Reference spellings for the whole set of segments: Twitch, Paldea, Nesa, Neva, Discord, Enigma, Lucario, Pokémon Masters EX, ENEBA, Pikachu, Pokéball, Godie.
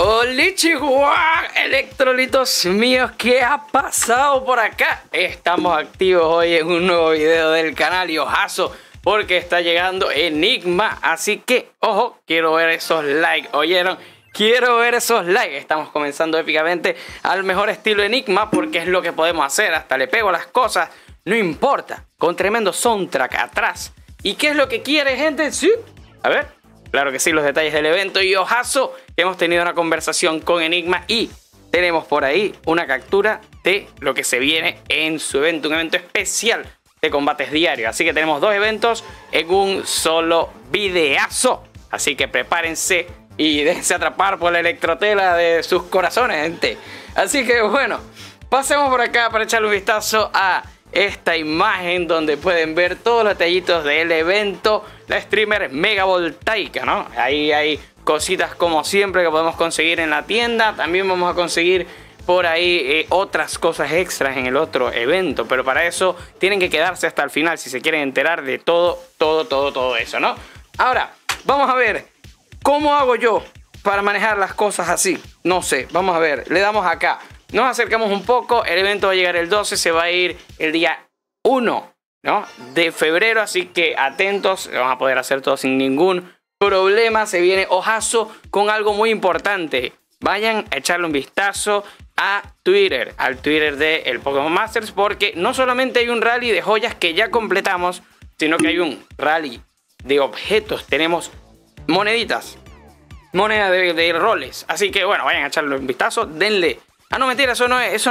Hola, electrolitos míos, ¿qué ha pasado por acá? Estamos activos hoy en un nuevo video del canal y ojazo, porque está llegando Enigma, así que, ojo, quiero ver esos likes, ¿oyeron? Quiero ver esos likes. Estamos comenzando épicamente al mejor estilo Enigma, porque es lo que podemos hacer, hasta le pego las cosas, no importa, con tremendo soundtrack atrás. ¿Y qué es lo que quiere, gente? Sí, a ver, claro que sí, los detalles del evento y ojazo, que hemos tenido una conversación con Enigma y tenemos por ahí una captura de lo que se viene en su evento, un evento especial de combates diarios. Así que tenemos dos eventos en un solo videazo, así que prepárense y déjense atrapar por la electrotela de sus corazones, gente. Así que bueno, pasemos por acá para echarle un vistazo a esta imagen donde pueden ver todos los detallitos del evento. La streamer mega voltaica, ¿no? Ahí hay cositas como siempre que podemos conseguir en la tienda. También vamos a conseguir por ahí otras cosas extras en el otro evento, pero para eso tienen que quedarse hasta el final si se quieren enterar de todo eso, ¿no? Ahora, vamos a ver cómo hago yo para manejar las cosas así. No sé, vamos a ver, le damos acá. Nos acercamos un poco, el evento va a llegar el 12, se va a ir el día 1, ¿no?, de febrero, así que atentos, vamos a poder hacer todo sin ningún problema. Se viene ojazo con algo muy importante. Vayan a echarle un vistazo a Twitter, al Twitter del Pokémon Masters, porque no solamente hay un rally de joyas que ya completamos, sino que hay un rally de objetos. Tenemos moneditas, moneda de roles, así que bueno, vayan a echarle un vistazo, denle. Ah, no, mentira, eso no es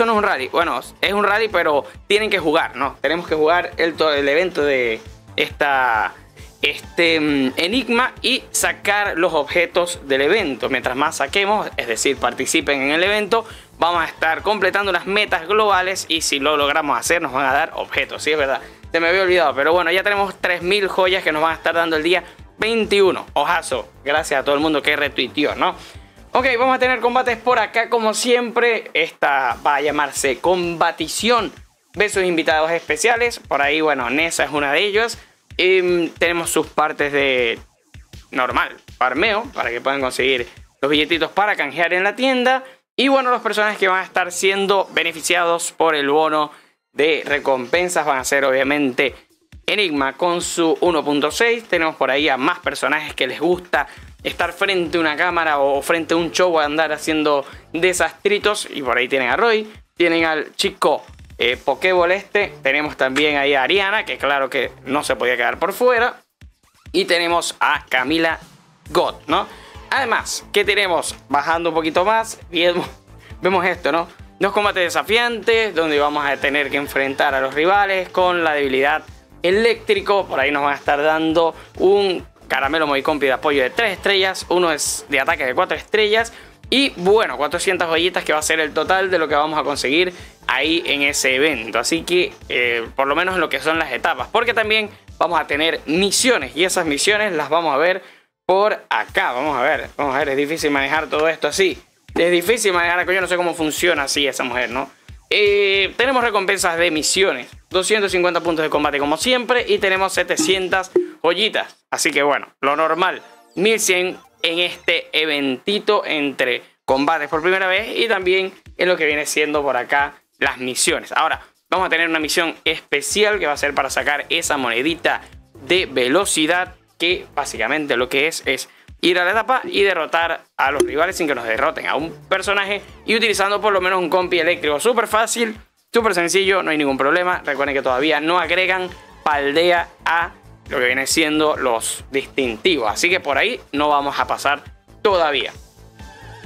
un rally. Bueno, es un rally, pero tienen que jugar, ¿no? Tenemos que jugar el evento de este Enigma y sacar los objetos del evento. Mientras más saquemos, es decir, participen en el evento, vamos a estar completando las metas globales y si lo logramos hacer, nos van a dar objetos, sí, es verdad. Se me había olvidado, pero bueno, ya tenemos 3000 joyas que nos van a estar dando el día 21. Ojazo, gracias a todo el mundo que retuiteó, ¿no? Ok, vamos a tener combates por acá como siempre. Esta va a llamarse Combatición de sus invitados especiales. Por ahí, bueno, Nesa es una de ellos. Y tenemos sus partes de normal, farmeo, para que puedan conseguir los billetitos para canjear en la tienda. Y bueno, los personajes que van a estar siendo beneficiados por el bono de recompensas van a ser obviamente Enigma con su 1.6. Tenemos por ahí a más personajes que les gusta estar frente a una cámara o frente a un show, a andar haciendo desastritos. Y por ahí tienen a Roy, tienen al chico Pokéball este. Tenemos también ahí a Ariana, que claro que no se podía quedar por fuera. Y tenemos a Camila God, ¿no? Además, ¿qué tenemos? Bajando un poquito más, vemos esto, ¿no? Dos combates desafiantes, donde vamos a tener que enfrentar a los rivales con la debilidad eléctrico. Por ahí nos van a estar dando un caramelo muy compi de apoyo de 3 estrellas, uno es de ataque de 4 estrellas y bueno, 400 joyitas que va a ser el total de lo que vamos a conseguir ahí en ese evento. Así que por lo menos lo que son las etapas, porque también vamos a tener misiones y esas misiones las vamos a ver por acá. Vamos a ver, es difícil manejar todo esto así, es difícil manejar, yo no sé cómo funciona así esa mujer, ¿no? Tenemos recompensas de misiones, 250 puntos de combate como siempre y tenemos 700 joyitas, así que bueno, lo normal, 1100 en este eventito entre combates por primera vez y también en lo que viene siendo por acá las misiones. Ahora vamos a tener una misión especial que va a ser para sacar esa monedita de velocidad, que básicamente lo que es ir a la etapa y derrotar a los rivales sin que nos derroten a un personaje y utilizando por lo menos un compi eléctrico. Súper fácil, súper sencillo, no hay ningún problema. Recuerden que todavía no agregan paldea a lo que viene siendo los distintivos, así que por ahí no vamos a pasar todavía.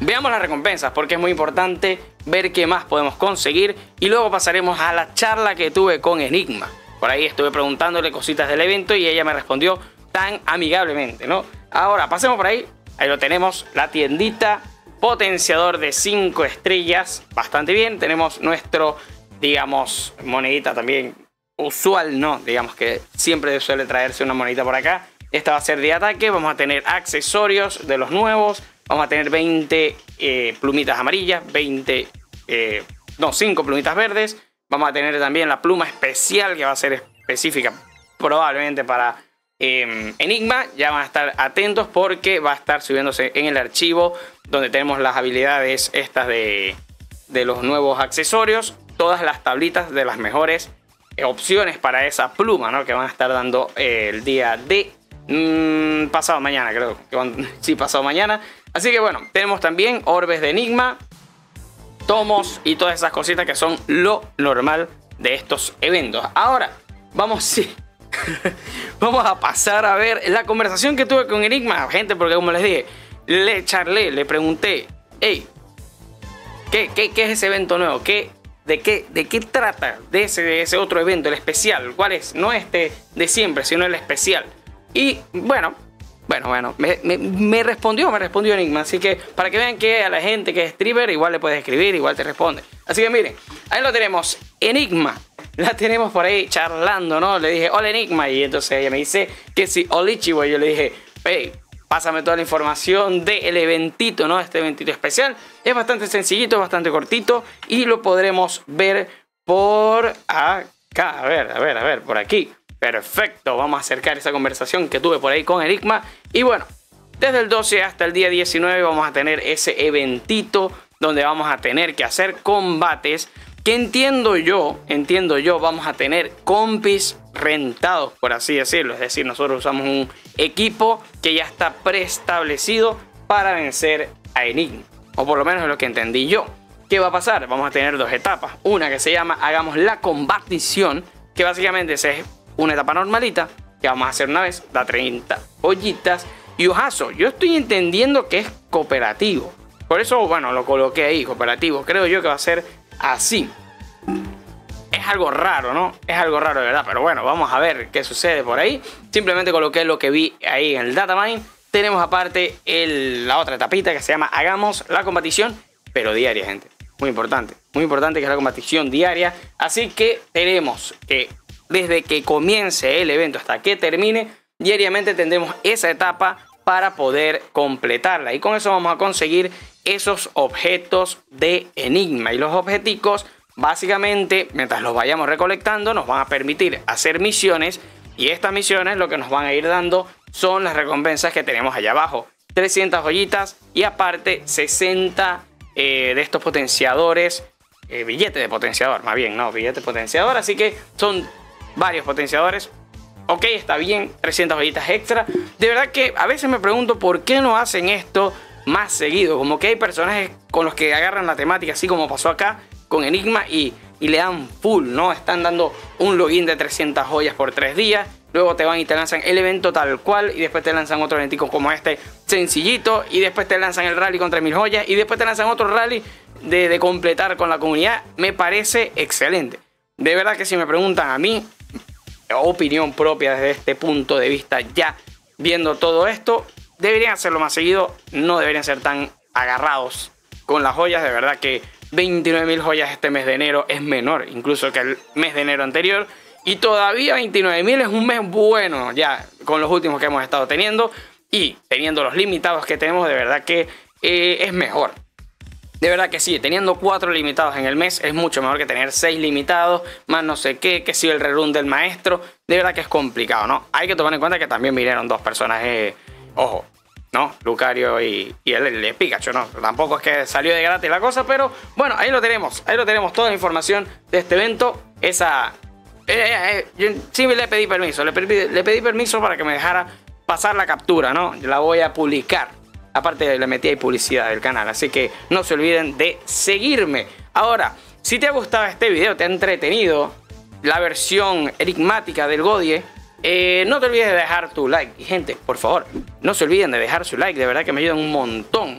Veamos las recompensas porque es muy importante ver qué más podemos conseguir y luego pasaremos a la charla que tuve con Enigma. Por ahí estuve preguntándole cositas del evento y ella me respondió tan amigablemente, ¿no? Ahora pasemos por ahí, ahí lo tenemos, la tiendita, potenciador de 5 estrellas, bastante bien. Tenemos nuestro, digamos, monedita también usual, ¿no? Digamos que siempre suele traerse una monedita por acá. Esta va a ser de ataque, vamos a tener accesorios de los nuevos, vamos a tener 20 plumitas amarillas, 5 plumitas verdes, vamos a tener también la pluma especial que va a ser específica probablemente para Enigma, ya van a estar atentos porque va a estar subiéndose en el archivo donde tenemos las habilidades estas de los nuevos accesorios, todas las tablitas de las mejores opciones para esa pluma, ¿no? Que van a estar dando el día de pasado mañana, creo que van, sí, pasado mañana. Así que bueno, tenemos también orbes de Enigma, tomos y todas esas cositas que son lo normal de estos eventos. Ahora vamos, sí, vamos a pasar a ver la conversación que tuve con Enigma, gente, porque como les dije, le charlé, le pregunté, hey, ¿qué es ese evento nuevo? ¿De qué trata? De ese otro evento, el especial. ¿Cuál es? No este de siempre, sino el especial. Y bueno, me respondió Enigma. Así que para que vean que a la gente que es streamer igual le puedes escribir, igual te responde. Así que miren, ahí lo tenemos, Enigma. La tenemos por ahí charlando, ¿no? Le dije, hola Enigma. Y entonces ella me dice que sí, Olichibo. Y yo le dije, hey, pásame toda la información del eventito, ¿no? Este eventito especial. Es bastante sencillito, es bastante cortito. Y lo podremos ver por acá. A ver, por aquí. Perfecto, vamos a acercar esa conversación que tuve por ahí con Enigma. Y bueno, desde el 12 hasta el día 19 vamos a tener ese eventito donde vamos a tener que hacer combates. Que entiendo yo, vamos a tener compis rentados, por así decirlo. Es decir, nosotros usamos un equipo que ya está preestablecido para vencer a Enigma. O por lo menos es lo que entendí yo. ¿Qué va a pasar? Vamos a tener dos etapas. Una que se llama Hagamos la Combatición, que básicamente es una etapa normalita, que vamos a hacer una vez, da 30 ollitas. Y ojazo, yo estoy entendiendo que es cooperativo. Por eso, bueno, lo coloqué ahí, cooperativo. Creo yo que va a ser así. Es algo raro, ¿no? Es algo raro de verdad, pero bueno, vamos a ver qué sucede por ahí. Simplemente coloqué lo que vi ahí en el datamine. Tenemos aparte la otra tapita que se llama Hagamos la Combatición, pero diaria, gente. Muy importante que es la combatición diaria. Así que tenemos que desde que comience el evento hasta que termine, diariamente tendremos esa etapa para poder completarla. Y con eso vamos a conseguir esos objetos de Enigma. Y los objeticos, básicamente, mientras los vayamos recolectando, nos van a permitir hacer misiones. Y estas misiones lo que nos van a ir dando son las recompensas que tenemos allá abajo. 300 joyitas y aparte 60 de estos potenciadores. Billete de potenciador, más bien, no, billete de potenciador. Así que son varios potenciadores. Ok, está bien, 300 joyitas extra. De verdad que a veces me pregunto por qué no hacen esto más seguido. Como que hay personajes con los que agarran la temática, así como pasó acá con Enigma, y le dan full, ¿no? Están dando un login de 300 joyas por 3 días. Luego te van y te lanzan el evento tal cual. Y después te lanzan otro eventico como este, sencillito. Y después te lanzan el rally con 3000 joyas. Y después te lanzan otro rally de completar con la comunidad. Me parece excelente. De verdad que si me preguntan a mí, opinión propia desde este punto de vista, ya viendo todo esto, deberían hacerlo más seguido. No deberían ser tan agarrados con las joyas. De verdad que 29.000 joyas este mes de enero es menor incluso que el mes de enero anterior, y todavía 29.000 es un mes bueno ya con los últimos que hemos estado teniendo, y teniendo los limitados que tenemos, de verdad que es mejor. De verdad que sí, teniendo 4 limitados en el mes es mucho mejor que tener 6 limitados, más no sé qué, que si el rerun del maestro. De verdad que es complicado, ¿no? Hay que tomar en cuenta que también vinieron dos personajes, ojo, ¿no? Lucario y el Pikachu, ¿no? Tampoco es que salió de gratis la cosa, pero bueno, ahí lo tenemos, toda la información de este evento. Yo sí le pedí permiso, le pedí permiso para que me dejara pasar la captura, ¿no? La voy a publicar. Aparte le metí ahí publicidad del canal, así que no se olviden de seguirme. Ahora, si te ha gustado este video, te ha entretenido la versión enigmática del Godie, no te olvides de dejar tu like. Y gente, por favor, no se olviden de dejar su like, de verdad que me ayudan un montón,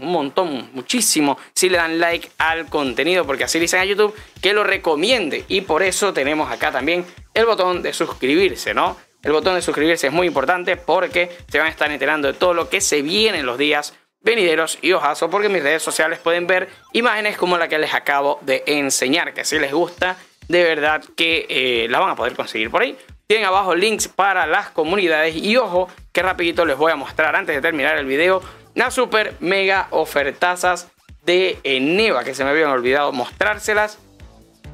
muchísimo, si le dan like al contenido, porque así dicen a YouTube que lo recomiende. Y por eso tenemos acá también el botón de suscribirse, ¿no? El botón de suscribirse es muy importante porque se van a estar enterando de todo lo que se viene en los días venideros. Y ojazo, porque en mis redes sociales pueden ver imágenes como la que les acabo de enseñar, que si les gusta, de verdad que la van a poder conseguir por ahí. Tienen abajo links para las comunidades. Y ojo, que rapidito les voy a mostrar antes de terminar el video las super mega ofertazas de ENEBA, que se me habían olvidado mostrárselas.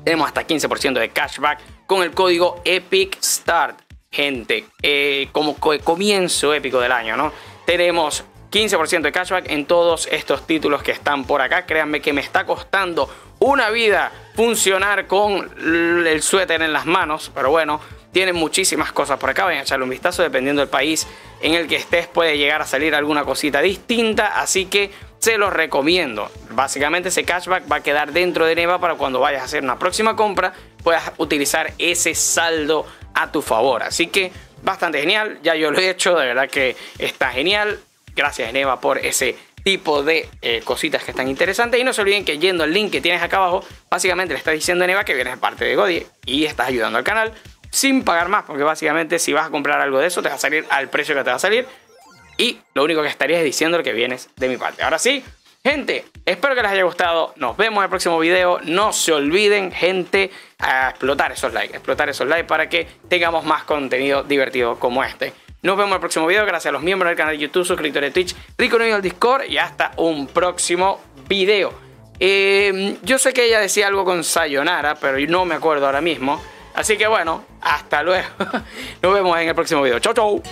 Tenemos hasta 15% de cashback con el código EPICSTART. gente, como comienzo épico del año, ¿no? Tenemos 15% de cashback en todos estos títulos que están por acá. Créanme que me está costando una vida funcionar con el suéter en las manos, pero bueno, tienen muchísimas cosas por acá. Vayan a echarle un vistazo, dependiendo del país en el que estés puede llegar a salir alguna cosita distinta, así que se los recomiendo. Básicamente ese cashback va a quedar dentro de Neva para cuando vayas a hacer una próxima compra puedas utilizar ese saldo a tu favor, así que bastante genial. Ya yo lo he hecho, de verdad que está genial. Gracias Neva por ese tipo de cositas que están interesantes. Y no se olviden que yendo al link que tienes acá abajo, básicamente le estás diciendo a Neva que vienes de parte de Godie y estás ayudando al canal sin pagar más, porque básicamente si vas a comprar algo de eso te va a salir al precio que te va a salir, y lo único que estarías es diciendo que vienes de mi parte. Ahora sí, gente, espero que les haya gustado. Nos vemos en el próximo video. No se olviden, gente, a explotar esos likes para que tengamos más contenido divertido como este. Nos vemos en el próximo video. Gracias a los miembros del canal de YouTube, suscriptores de Twitch, Riconos al Discord, y hasta un próximo video. Yo sé que ella decía algo con sayonara, pero no me acuerdo ahora mismo. Así que bueno, hasta luego. Nos vemos en el próximo video. Chau, chau.